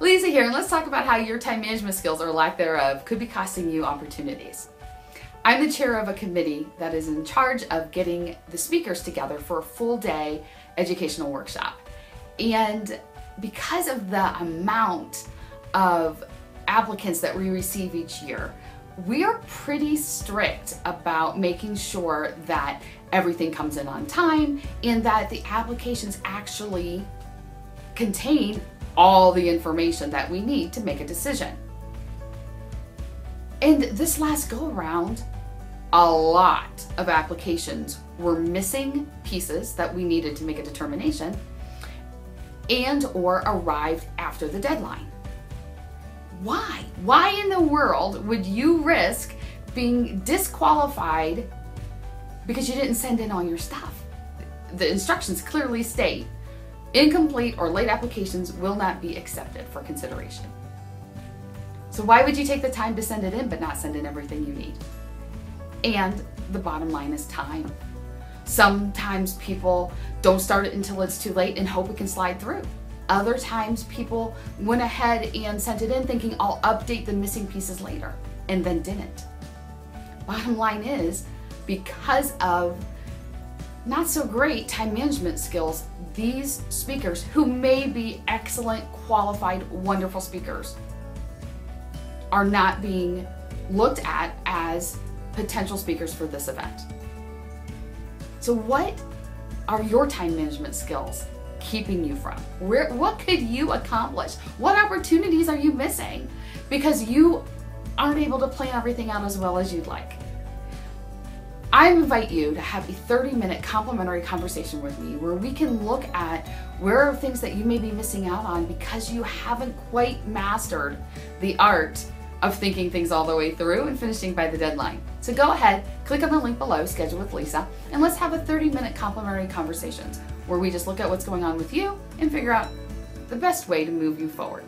Lisa here, and let's talk about how your time management skills or lack thereof could be costing you opportunities. I'm the chair of a committee that is in charge of getting the speakers together for a full day educational workshop. And because of the amount of applicants that we receive each year, we are pretty strict about making sure that everything comes in on time and that the applications actually contain all the information that we need to make a decision. And this last go around, a lot of applications were missing pieces that we needed to make a determination and or arrived after the deadline. Why? Why in the world would you risk being disqualified because you didn't send in all your stuff? The instructions clearly state, incomplete or late applications will not be accepted for consideration. So why would you take the time to send it in but not send in everything you need? And the bottom line is time. Sometimes people don't start it until it's too late and hope it can slide through. Other times people went ahead and sent it in thinking, I'll update the missing pieces later, and then didn't. Bottom line is, because of not so great time management skills, these speakers, who may be excellent, qualified, wonderful speakers, are not being looked at as potential speakers for this event. So what are your time management skills keeping you from? What could you accomplish? What opportunities are you missing because you aren't able to plan everything out as well as you'd like? I invite you to have a 30-minute complimentary conversation with me where we can look at where are things that you may be missing out on because you haven't quite mastered the art of thinking things all the way through and finishing by the deadline. So go ahead, click on the link below, Schedule with Lisa, and let's have a 30-minute complimentary conversation where we just look at what's going on with you and figure out the best way to move you forward.